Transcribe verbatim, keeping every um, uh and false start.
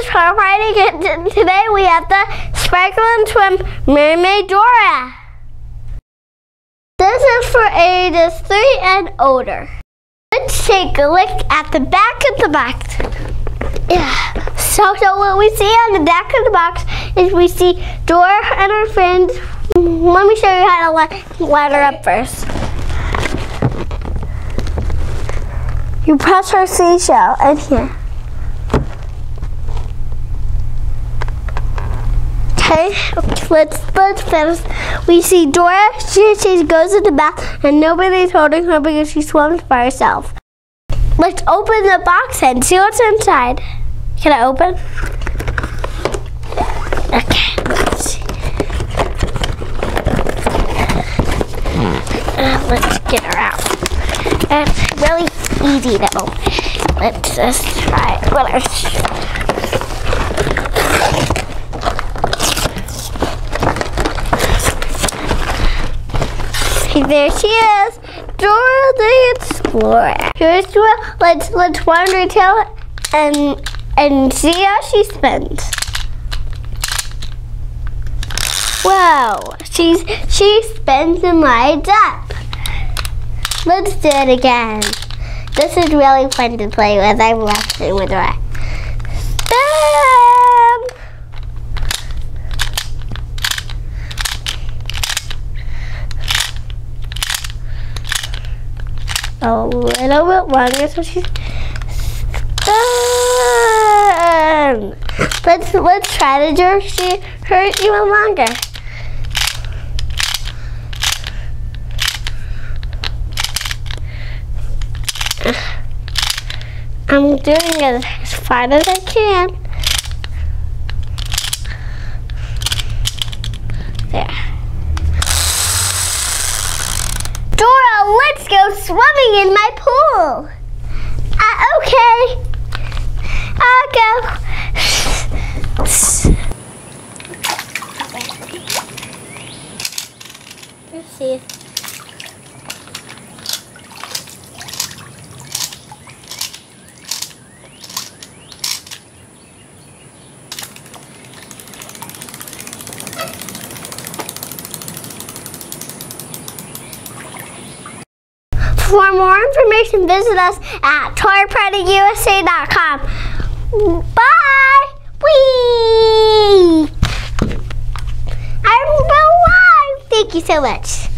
is Toy Party, and today we have the Sparkle and Swim Mermaid Dora. This is for ages three and older. Let's take a look at the back of the box. Yeah. So, so what we see on the back of the box is we see Dora and her friends. Let me show you how to line her up first. You press her seashell in here. Okay, let's let's finish. We see Dora, she, she goes in the bath and nobody's holding her because she swims by herself. Let's open the box and see what's inside. Can I open? Okay, let's see. Uh, let's get her out. It's really easy to open. Let's just try it. Whatever. There she is, Dora the Explorer. Here's Dora. Let's let's wind her tail and and see how she spins. Wow, she's she spins and rides up. Let's do it again. This is really fun to play with. I'm laughing with Dora. A little bit longer, so she's done. Let's let's try to jerk she her even longer. I'm doing it as far as I can. There. Let's go swimming in my pool. Uh, okay, I'll go. Let's see. For more information, visit us at Toy Party U S A dot com. Bye! Whee! I'm alive! Thank you so much.